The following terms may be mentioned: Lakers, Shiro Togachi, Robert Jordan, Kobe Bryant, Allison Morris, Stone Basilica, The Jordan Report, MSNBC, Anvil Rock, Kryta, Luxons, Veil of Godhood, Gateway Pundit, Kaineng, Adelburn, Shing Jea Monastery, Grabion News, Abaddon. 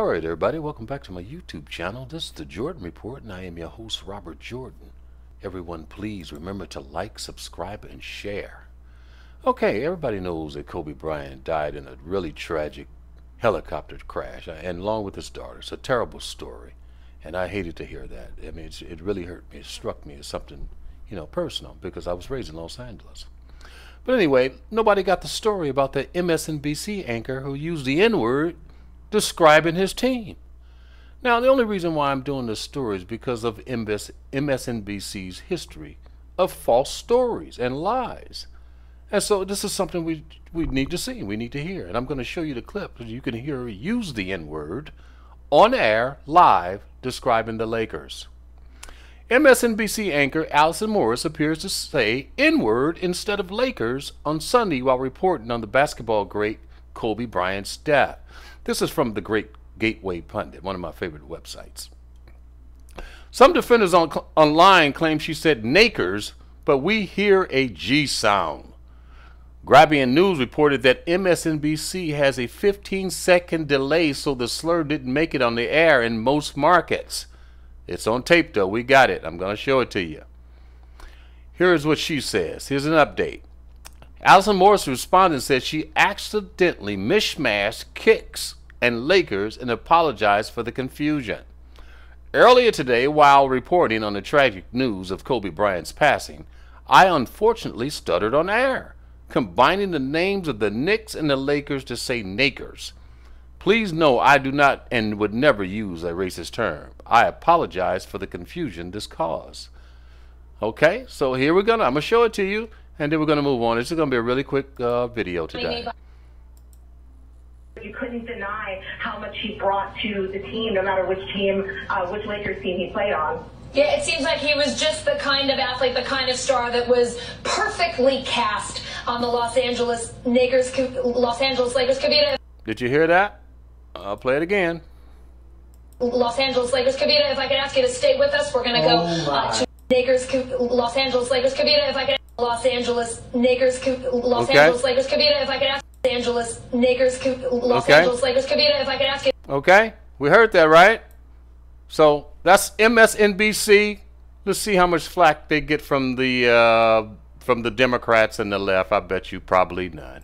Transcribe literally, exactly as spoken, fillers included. Alright everybody, welcome back to my YouTube channel. This is The Jordan Report and I am your host, Robert Jordan. Everyone please remember to like, subscribe, and share. Okay, everybody knows that Kobe Bryant died in a really tragic helicopter crash, and along with his daughter. It's a terrible story, and I hated to hear that. I mean, it's, it really hurt me. It struck me as something, you know, personal, because I was raised in Los Angeles. But anyway, nobody got the story about the M S N B C anchor who used the N-word describing his team. Now, the only reason why I'm doing this story is because of M S N B C's history of false stories and lies. And so this is something we, we need to see, we need to hear. And I'm going to show you the clip so you can hear her use the N-word on air, live, describing the Lakers. M S N B C anchor Allison Morris appears to say N-word instead of Lakers on Sunday while reporting on the basketball great Kobe Bryant's death. This is from the great Gateway Pundit, one of my favorite websites. Some defenders on, online claim she said Nakers, but we hear a G sound. Grabion News reported that M S N B C has a fifteen second delay, so the slur didn't make it on the air in most markets. It's on tape though, we got it. I'm going to show it to you. Here's what she says. Here's an update. Allison Morris responded, said she accidentally mishmashed kicks and Lakers and apologized for the confusion. Earlier today, while reporting on the tragic news of Kobe Bryant's passing, I unfortunately stuttered on air, combining the names of the Knicks and the Lakers to say Nakers. Please know I do not and would never use a racist term. I apologize for the confusion this caused. Okay, so here we're gonna, I'm gonna show it to you. And then we're going to move on. This is going to be a really quick uh, video today. You couldn't deny how much he brought to the team, no matter which team, uh, which Lakers team he played on. Yeah, it seems like he was just the kind of athlete, the kind of star that was perfectly cast on the Los Angeles Lakers. Los Angeles Lakers. Did you hear that? I'll play it again. Los Angeles Lakers. Kavita, if I could ask you to stay with us, we're going to oh go uh, to Lakers. Los Angeles Lakers. Kavita, if I could. Los Angeles Lakers, Los okay. Angeles Lakers, Kavita, if I could ask Los Angeles Lakers, Los okay. Angeles Lakers, Kavita, if I could ask you. Okay, we heard that, right? So that's M S N B C. Let's see how much flack they get from the uh, from the Democrats and the left. I bet you probably none.